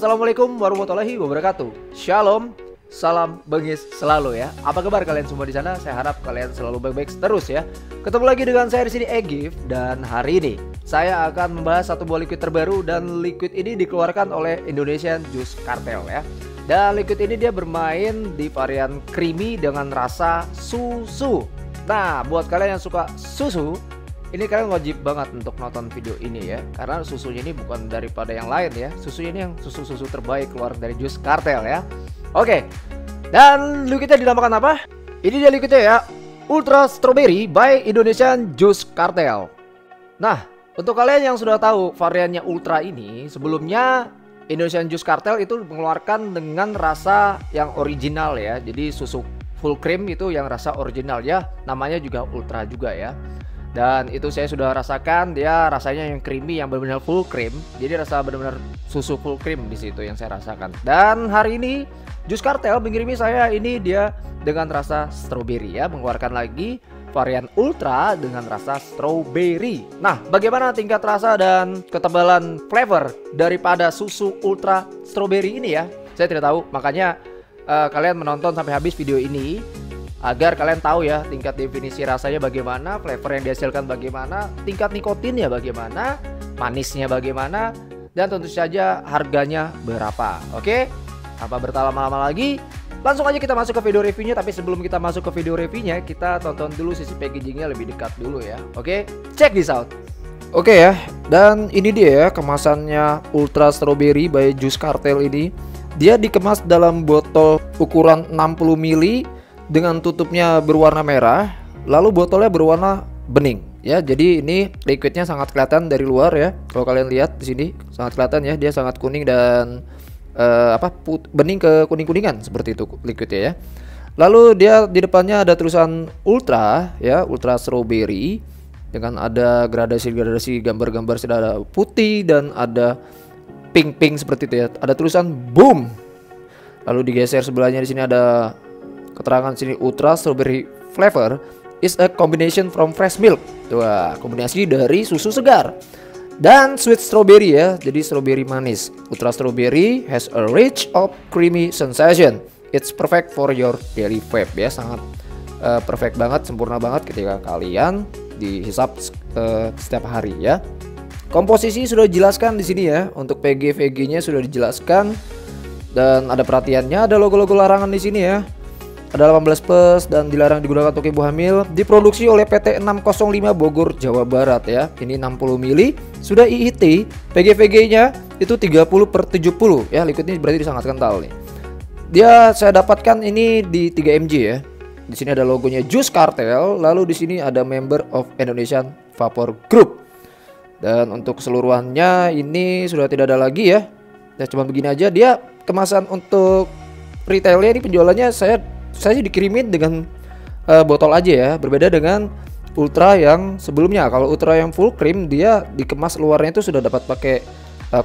Assalamualaikum warahmatullahi wabarakatuh. Shalom, salam bengis selalu ya. Apa kabar kalian semua di sana? Saya harap kalian selalu baik-baik terus ya. Ketemu lagi dengan saya di sini Egiv, dan hari ini saya akan membahas satu buah liquid terbaru, dan liquid ini dikeluarkan oleh Indonesian Juice Cartel ya. Dan liquid ini dia bermain di varian creamy dengan rasa susu. Nah, buat kalian yang suka susu, ini kalian wajib banget untuk nonton video ini ya, karena susunya ini bukan daripada yang lain ya. Susunya ini yang susu-susu terbaik keluar dari Juice Cartel ya. Oke, dan liquidnya dinamakan apa? Ini dia liquidnya ya, Ultra Strawberry by Indonesian Juice Cartel. Nah, untuk kalian yang sudah tahu variannya Ultra ini, sebelumnya Indonesian Juice Cartel itu mengeluarkan dengan rasa yang original ya. Jadi susu full cream itu yang rasa original ya, namanya juga Ultra juga ya. Dan itu saya sudah rasakan, dia rasanya yang creamy, yang benar-benar full cream. Jadi rasa benar-benar susu full cream di situ yang saya rasakan. Dan hari ini Juice Cartel mengirimi saya ini dia dengan rasa strawberry ya, mengeluarkan lagi varian Ultra dengan rasa strawberry. Nah, bagaimana tingkat rasa dan ketebalan flavor daripada susu Ultra Strawberry ini ya? Saya tidak tahu, makanya kalian menonton sampai habis video ini, agar kalian tahu ya tingkat definisi rasanya bagaimana, flavor yang dihasilkan bagaimana, tingkat nikotinnya bagaimana, manisnya bagaimana, dan tentu saja harganya berapa. Oke, tanpa berlama-lama lagi, langsung aja kita masuk ke video reviewnya. Tapi sebelum kita masuk ke video reviewnya, kita tonton dulu sisi packagingnya lebih dekat dulu ya. Oke, check this out. Oke ya, dan ini dia ya kemasannya Ultra Strawberry by Juice Cartel ini. Dia dikemas dalam botol ukuran 60 ml dengan tutupnya berwarna merah, lalu botolnya berwarna bening ya. Jadi ini liquidnya sangat kelihatan dari luar ya. Kalau kalian lihat di sini sangat kelihatan ya, dia sangat kuning dan bening ke kuning-kuningan seperti itu liquidnya ya. Lalu dia di depannya ada tulisan Ultra ya, Ultra Strawberry, dengan ada gradasi-gradasi gambar-gambar, sudah ada putih dan ada pink-pink seperti itu ya. Ada tulisan boom. Lalu digeser sebelahnya di sini ada keterangan sini, Ultra Strawberry flavor is a combination from fresh milk. Wah, kombinasi dari susu segar dan sweet strawberry ya. Jadi strawberry manis. Ultra Strawberry has a rich of creamy sensation. It's perfect for your daily vape ya. Sangat perfect banget, sempurna banget ketika kalian dihisap setiap hari ya. Komposisi sudah dijelaskan di sini ya. Untuk PG-VG-nya sudah dijelaskan, dan ada perhatiannya, ada logo-logo larangan di sini ya. Ada 18 plus dan dilarang digunakan untuk ibu hamil. Diproduksi oleh PT605 Bogor, Jawa Barat ya. Ini 60 ml, sudah IIT. PGVG-nya itu 30/70 ya. Liquidnya berarti sangat kental nih. Dia saya dapatkan ini di 3 mg ya. Di sini ada logonya Juice Cartel, lalu di sini ada member of Indonesian Vapor Group. Dan untuk keseluruhannya ini sudah tidak ada lagi ya. Ya cuma begini aja. Dia kemasan untuk retailnya ini, penjualannya saya dikirimin dengan botol aja ya. Berbeda dengan Ultra yang sebelumnya. Kalau Ultra yang full cream, dia dikemas luarnya itu sudah dapat pakai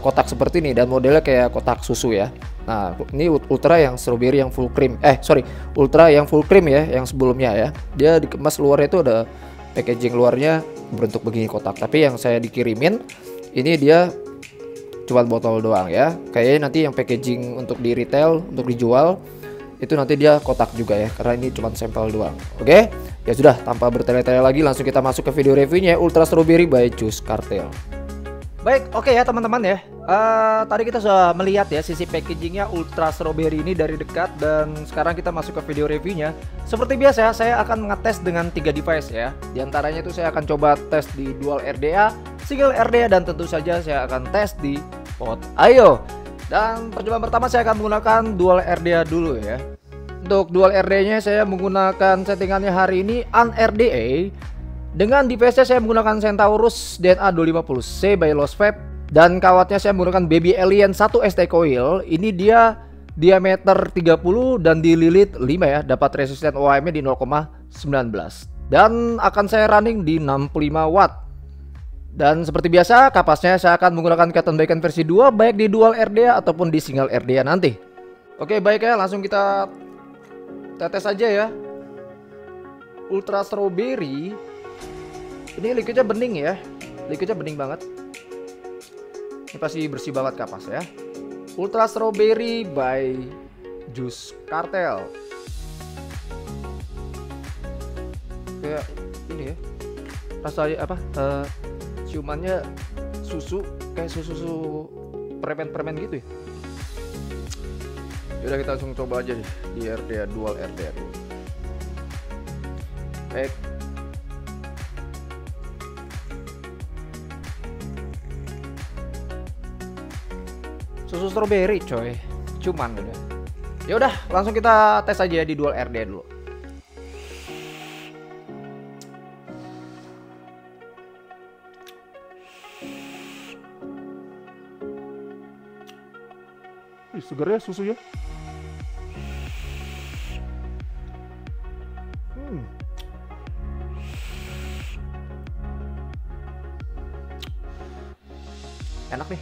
kotak seperti ini, dan modelnya kayak kotak susu ya. Nah, ini Ultra yang strawberry yang full cream. Ultra yang full cream ya, yang sebelumnya ya. Dia dikemas luarnya itu ada packaging luarnya berbentuk begini kotak. Tapi yang saya dikirimin ini dia cuma botol doang ya. Kayaknya nanti yang packaging untuk di retail, untuk dijual, itu nanti dia kotak juga ya, karena ini cuma sampel doang. Oke, ya sudah, tanpa bertele-tele lagi, langsung kita masuk ke video reviewnya Ultra Strawberry by Juice Cartel. Baik, oke ya teman-teman ya. Tadi kita sudah melihat ya sisi packagingnya Ultra Strawberry ini dari dekat, dan sekarang kita masuk ke video reviewnya. Seperti biasa saya akan mengetes dengan 3 device ya. Di antaranya itu saya akan coba tes di dual RDA, single RDA, dan tentu saja saya akan tes di pot Ayo. Dan percobaan pertama saya akan menggunakan dual RDA dulu ya. Untuk dual RDA-nya saya menggunakan settingannya hari ini un-RDA. Dengan device-nya saya menggunakan Centaurus DNA 250C by Lost Vape, dan kawatnya saya menggunakan Baby Alien 1 ST coil. Ini dia diameter 30 dan dililit 5 ya. Dapat resisten OHM-nya di 0,19, dan akan saya running di 65 watt. Dan seperti biasa, kapasnya saya akan menggunakan cotton bacon versi 2, baik di dual RDA ataupun di single RDA nanti. Oke, baik ya, langsung kita tetes aja ya. Ultra Strawberry ini liquidnya bening ya. Liquidnya bening banget. Ini pasti bersih banget kapas ya. Ultra Strawberry by Juice Cartel. Kayak ini ya, rasanya apa? Ciumannya susu, kayak susu permen-permen gitu ya. Yaudah kita langsung coba aja nih di RDA, dual RDA. Baik. Susu strawberry coy, cuman udah. Ya udah, langsung kita tes aja di dual RDA dulu. Ih, segar ya susunya. Enak nih.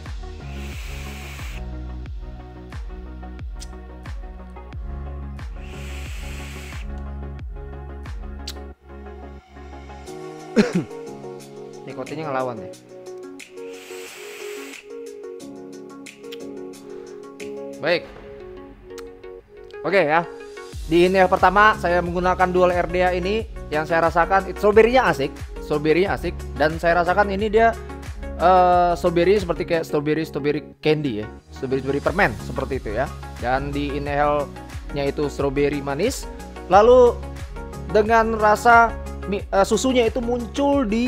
Nikotinnya ngelawan ya. Baik. Oke ya. Di ini yang pertama saya menggunakan dual RDA ini, yang saya rasakan strawberry-nya asik, dan saya rasakan ini dia strawberry seperti kayak strawberry candy ya. Strawberry permen seperti itu ya. Dan di inhale-nya itu strawberry manis. Lalu dengan rasa susunya itu muncul di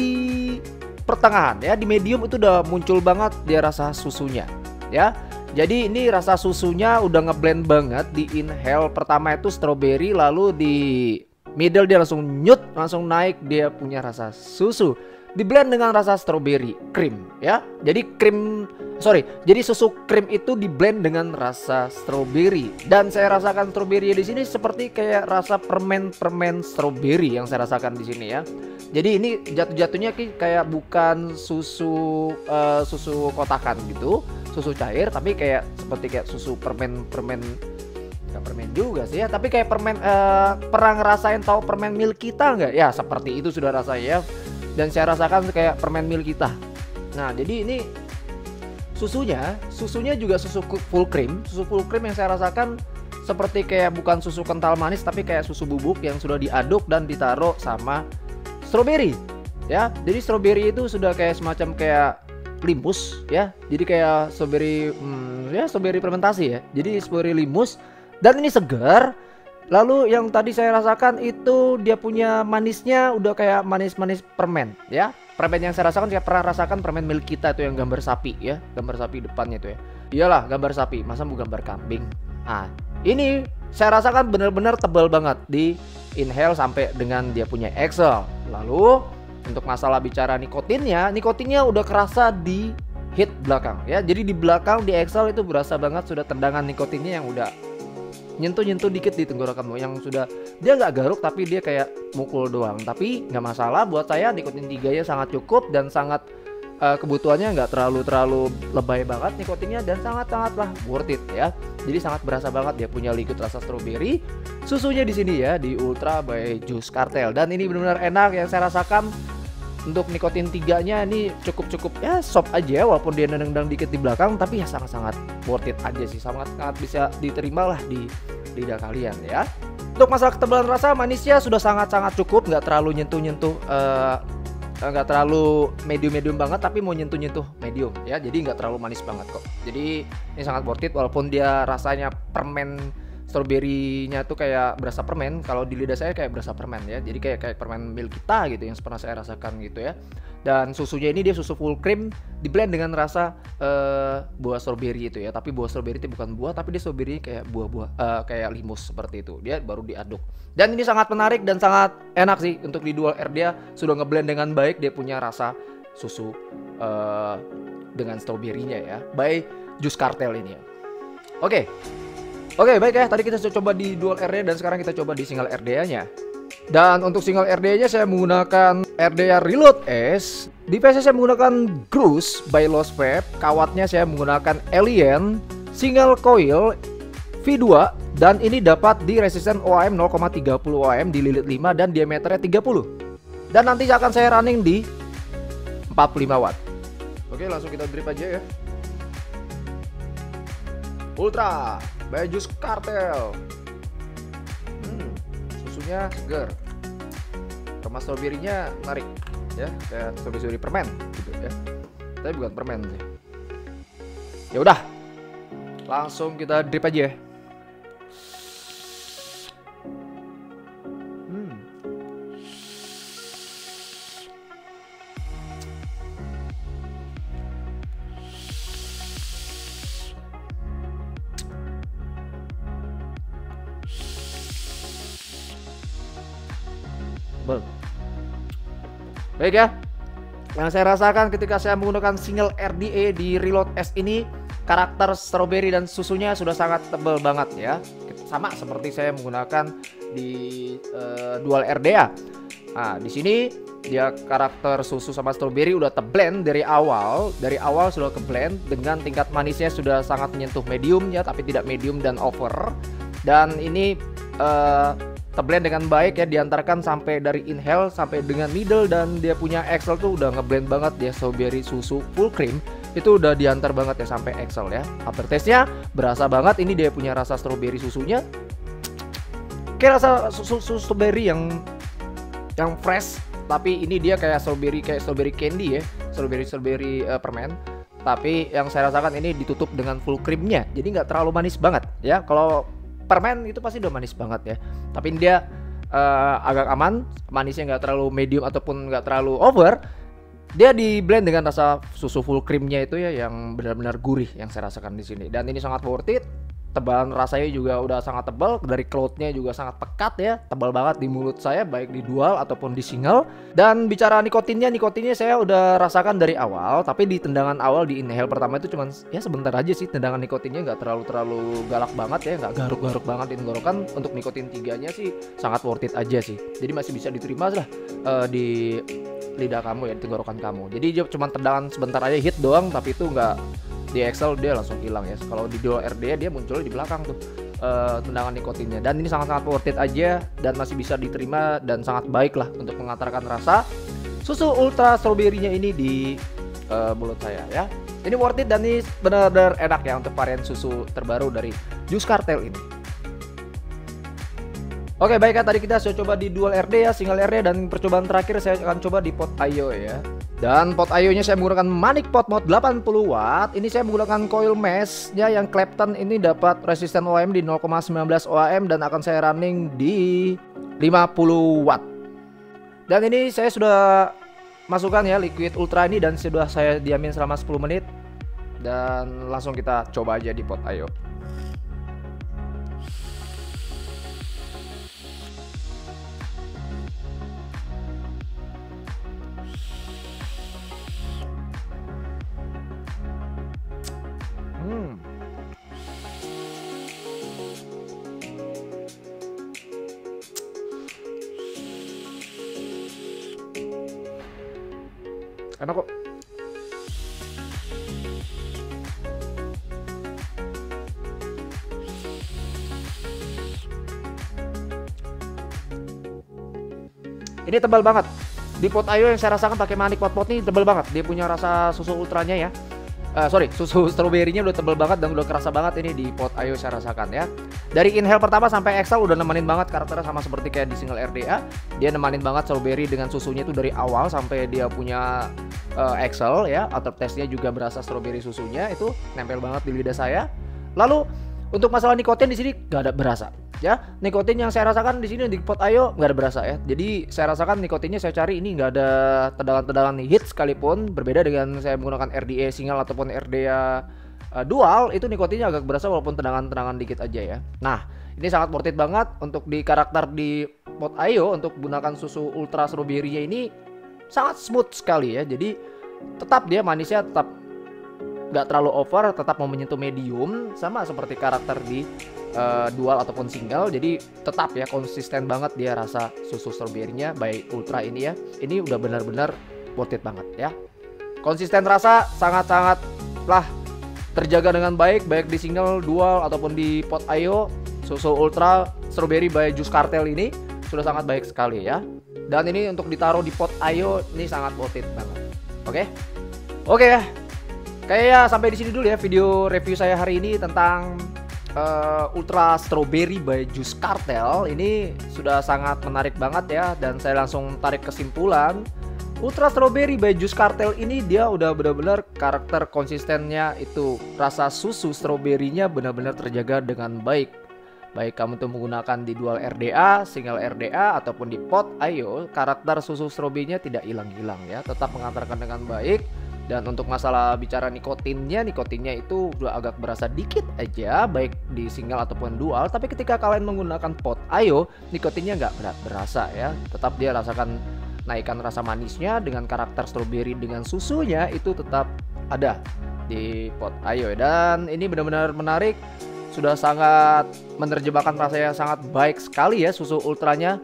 pertengahan ya, di medium itu udah muncul banget dia rasa susunya ya. Jadi ini rasa susunya udah ngeblend banget. Di inhale pertama itu strawberry, lalu di middle dia langsung nyut, langsung naik dia punya rasa susu. Di blend dengan rasa strawberry cream ya. Jadi jadi susu cream itu di blend dengan rasa strawberry. Dan saya rasakan strawberry di sini seperti kayak rasa permen-permen strawberry yang saya rasakan di sini ya. Jadi ini jatuh-jatuhnya kayak bukan susu susu kotakan gitu, susu cair, tapi kayak seperti kayak susu permen-permen, nggak permen juga sih ya, tapi kayak permen. Pernah ngerasain tahu permen Milkita nggak? Ya seperti itu sudah rasanya ya. Dan saya rasakan kayak permen Milkita. Nah, jadi ini susunya juga susu full cream. Susu full cream yang saya rasakan seperti kayak bukan susu kental manis, tapi kayak susu bubuk yang sudah diaduk dan ditaruh sama strawberry. Ya, jadi strawberry itu sudah kayak semacam kayak limus ya. Jadi kayak strawberry strawberry fermentasi ya. Jadi strawberry limus dan ini segar. Lalu yang tadi saya rasakan itu dia punya manisnya udah kayak manis-manis permen ya. Permen yang saya rasakan, saya pernah rasakan permen Milkita itu yang gambar sapi ya. Gambar sapi depannya itu ya. Iyalah gambar sapi, masa mau gambar kambing. Nah ini saya rasakan bener-bener tebal banget di inhale sampai dengan dia punya exhale. Lalu untuk masalah bicara nikotinnya, nikotinnya udah kerasa di hit belakang ya. Jadi di belakang di exhale itu berasa banget sudah tendangan nikotinnya yang udah nyentuh-nyentuh dikit di tenggorokanmu, yang sudah dia nggak garuk tapi dia kayak mukul doang. Tapi nggak masalah buat saya, nikotin 3 ya sangat cukup dan sangat kebutuhannya nggak terlalu lebay banget nikotinnya, dan sangat-sangatlah worth it ya. Jadi sangat berasa banget dia punya liquid rasa strawberry, susunya di sini ya, di Ultra by Juice Cartel. Dan ini benar-benar enak yang saya rasakan. Untuk nikotin 3-nya ini cukup ya soft aja, walaupun dia nendang dikit di belakang, tapi ya sangat-sangat worth it aja sih, sangat-sangat bisa diterima lah di lidah kalian ya. Untuk masalah ketebalan rasa, manisnya sudah sangat-sangat cukup, nggak terlalu nyentuh-nyentuh, nggak terlalu medium-medium banget, tapi mau nyentuh-nyentuh medium ya, jadi nggak terlalu manis banget kok. Jadi ini sangat worth it, walaupun dia rasanya permen. Strawberry-nya tuh kayak berasa permen, kalau di lidah saya kayak berasa permen ya. Jadi kayak permen Milkita gitu yang pernah saya rasakan gitu ya. Dan susunya ini dia susu full cream di blend dengan rasa buah strawberry itu ya. Tapi buah strawberry itu bukan buah, tapi dia strawberry kayak buah-buah, kayak limus seperti itu. Dia baru diaduk. Dan ini sangat menarik dan sangat enak sih untuk di dual RDA, sudah ngeblend dengan baik dia punya rasa susu dengan strawberry-nya ya. By Juice Cartel ini ya. Oke, baik ya, tadi kita coba di dual RDA dan sekarang kita coba di single RDA-nya. Dan untuk single RDA-nya saya menggunakan RDA Reload S. Di PC saya menggunakan Groose by Lost Vape. Kawatnya saya menggunakan Alien single coil V2. Dan ini dapat di resisten OAM 0,30 OAM di lilit 5 dan diameternya 30. Dan nanti akan saya running di 45 watt. Oke, langsung kita drip aja ya. Ultra by Juice Cartel. Susunya segar, remas stroberinya menarik ya, kayak stroberi permen gitu ya, tapi bukan permen sih. Ya udah, langsung kita drip aja ya. Baik ya, yang saya rasakan ketika saya menggunakan single RDA di Reload S ini, karakter strawberry dan susunya sudah sangat tebal banget ya, sama seperti saya menggunakan di dual RDA. Nah, di sini dia karakter susu sama strawberry udah teblend dari awal sudah keblend dengan tingkat manisnya sudah sangat menyentuh medium ya, tapi tidak medium dan over. Dan ini terblend dengan baik ya, diantarkan sampai dari inhale sampai dengan middle, dan dia punya exhale tuh udah ngeblend banget ya, strawberry susu full cream itu udah diantar banget ya sampai exhale ya. Aftertaste-nya berasa banget, ini dia punya rasa strawberry susunya kayak rasa susu strawberry yang fresh, tapi ini dia kayak strawberry candy ya, strawberry permen. Tapi yang saya rasakan ini ditutup dengan full creamnya, jadi nggak terlalu manis banget ya. Kalau permen itu pasti udah manis banget ya, tapi dia agak aman, manisnya nggak terlalu medium ataupun nggak terlalu over. Dia di blend dengan rasa susu full creamnya itu ya, yang benar-benar gurih yang saya rasakan di sini. Dan ini sangat worth it, tebalan rasanya juga udah sangat tebal, dari cloudnya juga sangat pekat ya, tebal banget di mulut saya baik di dual ataupun di single. Dan bicara nikotinnya saya udah rasakan dari awal, tapi di tendangan awal di inhale pertama itu cuman ya sebentar aja sih, tendangan nikotinnya nggak terlalu galak banget ya, nggak garuk-garuk banget di tenggorokan. Untuk nikotin tiganya sih sangat worth it aja sih, jadi masih bisa diterima lah di lidah kamu ya, di tenggorokan kamu. Jadi dia cuma tendangan sebentar aja, hit doang, tapi itu nggak di exhale dia langsung hilang ya. Kalau di dual RDA dia muncul di belakang tuh tendangan nikotinnya, dan ini sangat-sangat worth it aja dan masih bisa diterima dan sangat baik lah untuk mengantarkan rasa susu ultra strawberry-nya ini di mulut saya ya. Ini worth it dan ini benar-benar enak ya untuk varian susu terbaru dari Juice Cartel ini. Oke, baik ya, tadi kita sudah coba di dual RD ya, single RD, dan percobaan terakhir saya akan coba di pot IO ya. Dan pot IO nya saya menggunakan Manic pot mod 80 watt. Ini saya menggunakan coil mesh ya, yang Clapton ini dapat resisten OM di 0,19 OM, dan akan saya running di 50 watt. Dan ini saya sudah masukkan ya liquid ultra ini, dan sudah saya diamin selama 10 menit. Dan langsung kita coba aja di pot IO. Enak kok. Ini tebal banget. Di pot ayo yang saya rasakan pakai Manic pot ini tebal banget. Dia punya rasa susu ultranya ya. Susu stroberinya udah tebal banget dan udah kerasa banget ini di pot ayo saya rasakan ya. Dari inhale pertama sampai exhale udah nemenin banget, karakternya sama seperti kayak di single RDA. Dia nemenin banget strawberry dengan susunya itu dari awal sampai dia punya exhale ya. Aftertaste-nya juga berasa strawberry susunya itu nempel banget di lidah saya. Lalu untuk masalah nikotin di sini gak ada berasa ya. Nikotin yang saya rasakan di sini di pot ayo gak ada berasa ya. Jadi saya rasakan nikotinnya saya cari ini gak ada tedangan-tedangan hit sekalipun. Berbeda dengan saya menggunakan RDA single ataupun RDA dual, itu nikotinnya agak berasa walaupun tendangan-tendangan dikit aja ya. Nah, ini sangat worth it banget untuk di karakter di pot ayo. Untuk gunakan susu ultra strawberry-nya ini sangat smooth sekali ya. Jadi tetap dia manisnya tetap nggak terlalu over, tetap mau menyentuh medium, sama seperti karakter di dual ataupun single. Jadi tetap ya konsisten banget dia rasa susu strawberry-nya by ultra ini ya. Ini udah benar-benar worth it banget ya. Konsisten rasa sangat-sangat lah terjaga dengan baik di single, dual ataupun di pot IO. Susu ultra strawberry by Juice Cartel ini sudah sangat baik sekali ya. Dan ini untuk ditaruh di pot IO ini sangat worth it banget. Oke ya. Kayaknya sampai di sini dulu ya video review saya hari ini tentang Ultra Strawberry by Juice Cartel. Ini sudah sangat menarik banget ya, dan saya langsung tarik kesimpulan. Ultra Strawberry by Juice Cartel ini dia udah benar-benar karakter konsistennya itu rasa susu stroberinya benar-benar terjaga dengan baik. Baik kamu tuh menggunakan di dual RDA, single RDA ataupun di pot IO, karakter susu stroberinya tidak hilang-hilang ya, tetap mengantarkan dengan baik. Dan untuk masalah bicara nikotinnya itu udah agak berasa dikit aja, baik di single ataupun dual. Tapi ketika kalian menggunakan pot IO, nikotinnya nggak berasa ya. Tetap dia rasakan naikan rasa manisnya dengan karakter stroberi dengan susunya itu tetap ada di pot IO. Dan ini benar-benar menarik, sudah sangat menerjemahkan rasanya sangat baik sekali ya susu ultranya.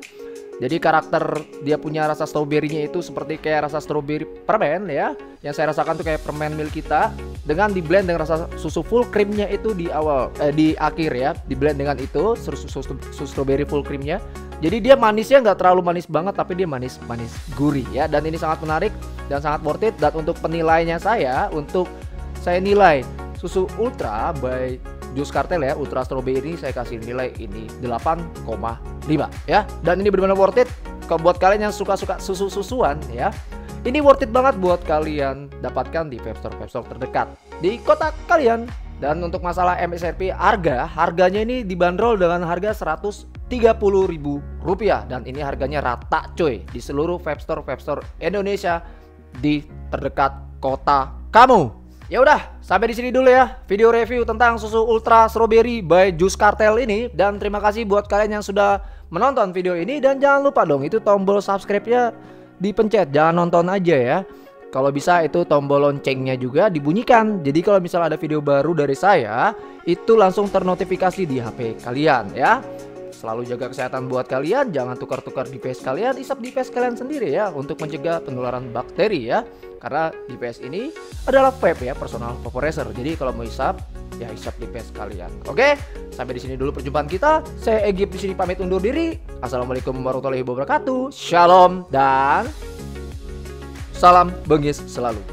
Jadi karakter dia punya rasa stroberinya itu seperti kayak rasa stroberi permen ya. Yang saya rasakan tuh kayak permen Milkita dengan di blend dengan rasa susu full creamnya itu di awal di akhir ya. Di blend dengan itu susu stroberi full creamnya. Jadi dia manisnya nggak terlalu manis banget, tapi dia manis gurih ya. Dan ini sangat menarik dan sangat worth it. Dan untuk penilaiannya saya nilai susu Ultra by Juice Cartel ya, Ultra Strawberry ini saya kasih nilai ini 8,5 ya. Dan ini benar-benar worth it buat kalian yang suka-suka susu-susuan ya. Ini worth it banget buat kalian dapatkan di vape store terdekat di kota kalian. Dan untuk masalah MSRP harganya ini dibanderol dengan harga Rp130.000 dan ini harganya rata coy di seluruh vape store Indonesia di terdekat kota kamu. Ya udah, sampai di sini dulu ya video review tentang susu Ultra Strawberry by Juice Cartel ini. Dan terima kasih buat kalian yang sudah menonton video ini. Dan jangan lupa dong itu tombol subscribe-nya dipencet, jangan nonton aja ya. Kalau bisa itu tombol loncengnya juga dibunyikan. Jadi kalau misalnya ada video baru dari saya, itu langsung ternotifikasi di HP kalian ya. Selalu jaga kesehatan buat kalian, jangan tukar-tukar device kalian, isap device kalian sendiri ya untuk mencegah penularan bakteri ya. Karena DPS ini adalah vape ya, personal vaporizer. Jadi kalau mau isap, ya isap DPS kalian. Oke, sampai di sini dulu perjumpaan kita. Saya Egiv di sini pamit undur diri. Assalamualaikum warahmatullahi wabarakatuh. Shalom dan salam bengis selalu.